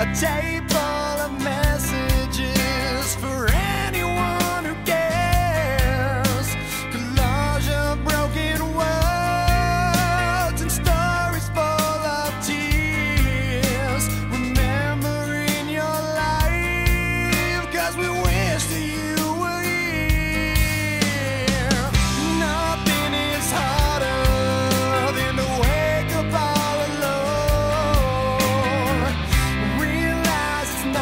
a tape full of messages for anyone who cares. Collage of broken words and stories full of tears. Remembering your life, 'cause we wish that you were here. Nothing is harder than to wake up all alone. Realize it's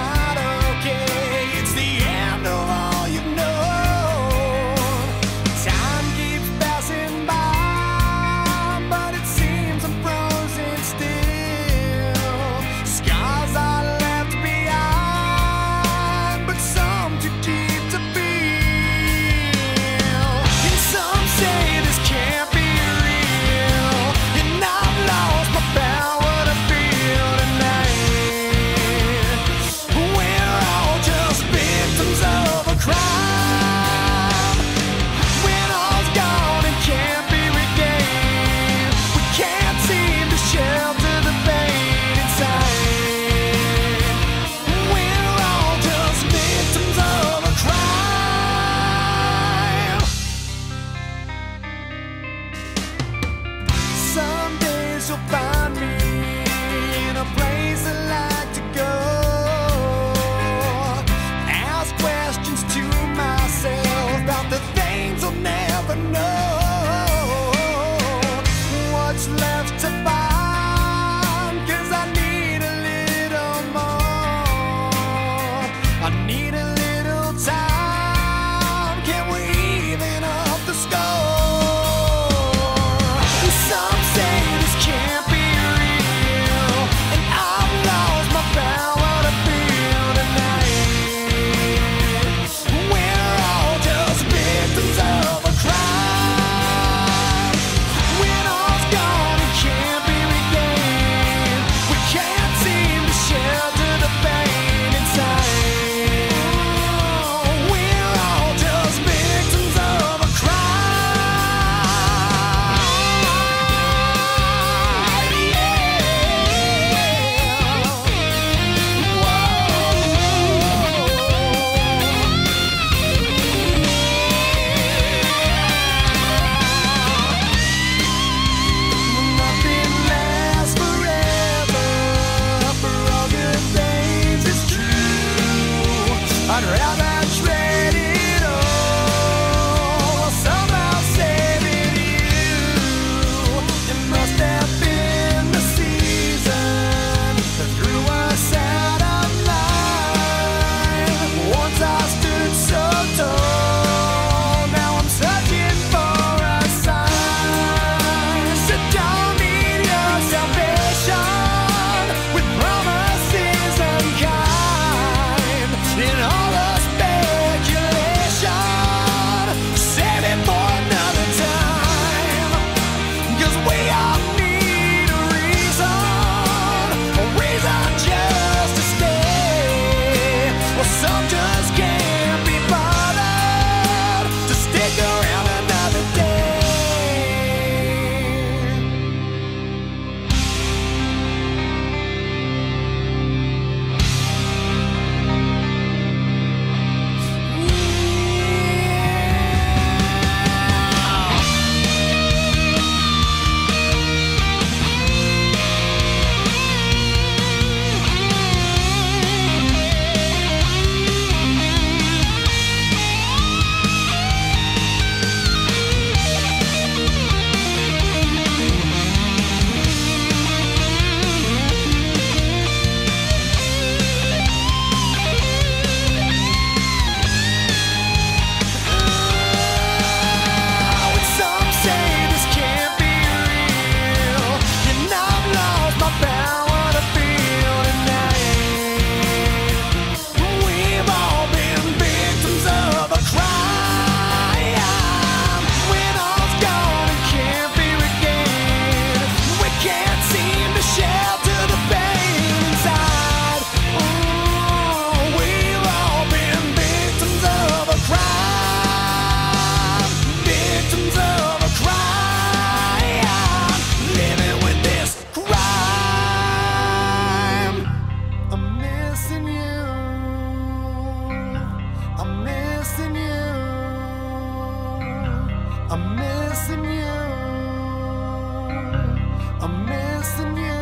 missing you. I'm missing you. I'm missing you. I'm missing you.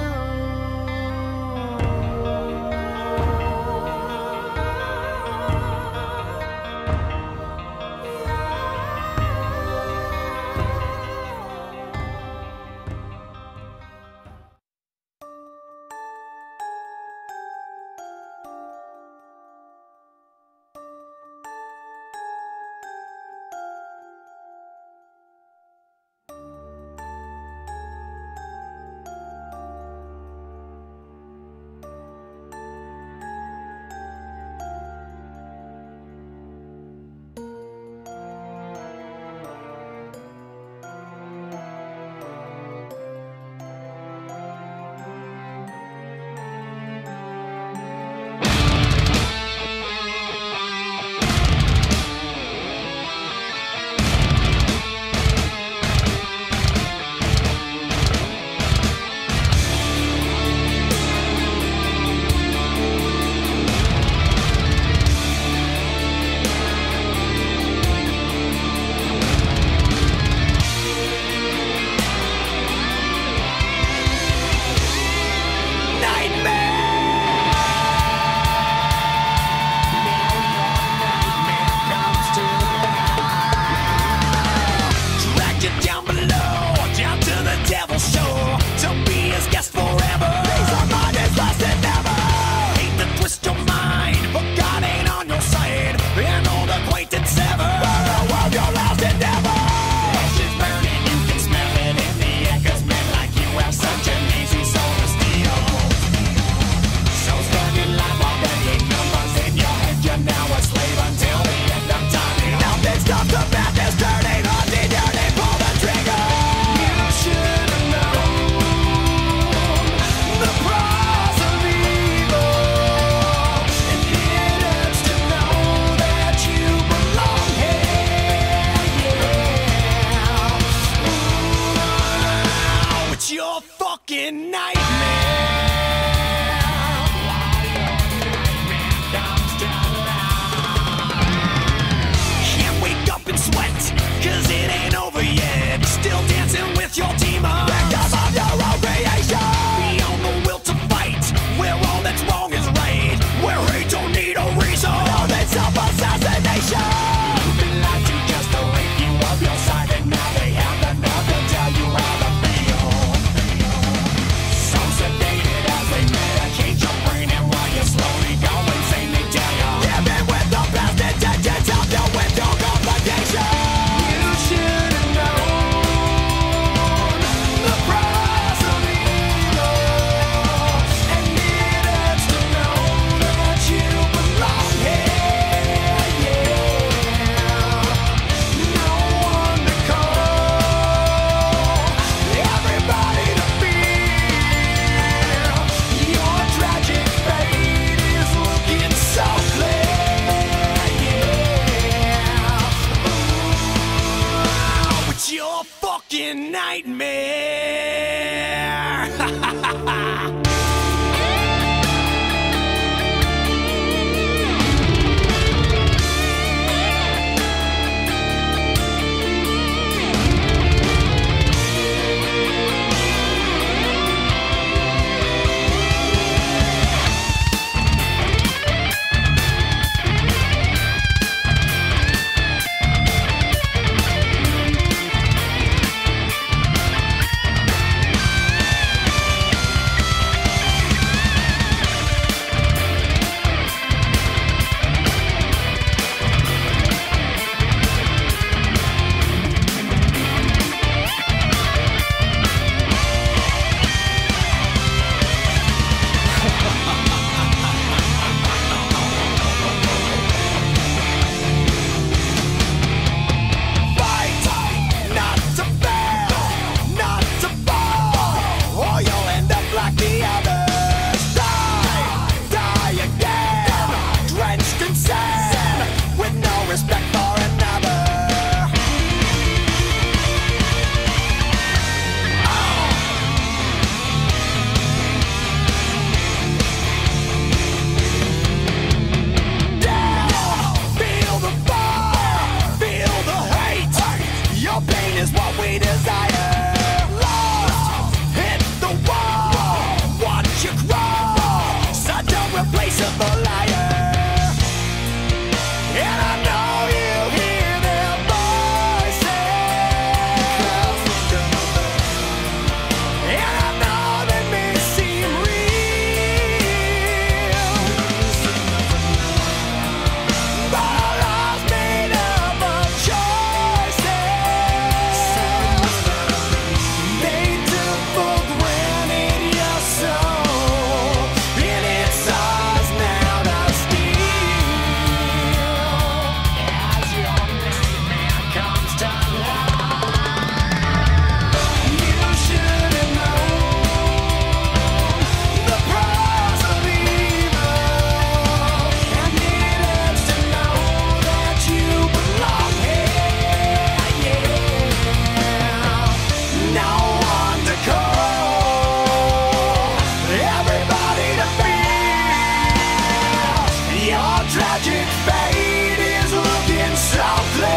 Tragic fate is looking so clear.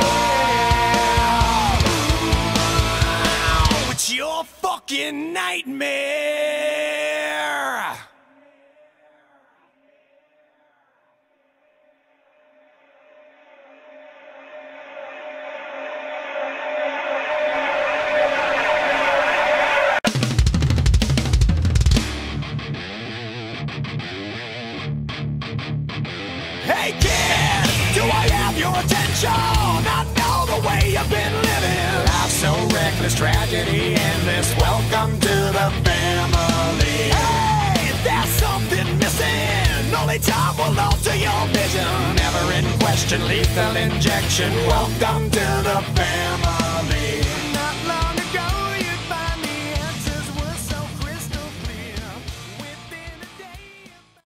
Yeah. It's your fucking nightmare. Hey kid, do I have your attention? I know the way you've been living. Life's so reckless, tragedy endless. Welcome to the family. Hey, there's something missing. Only time will alter your vision. Never in question, lethal injection. Welcome to the family.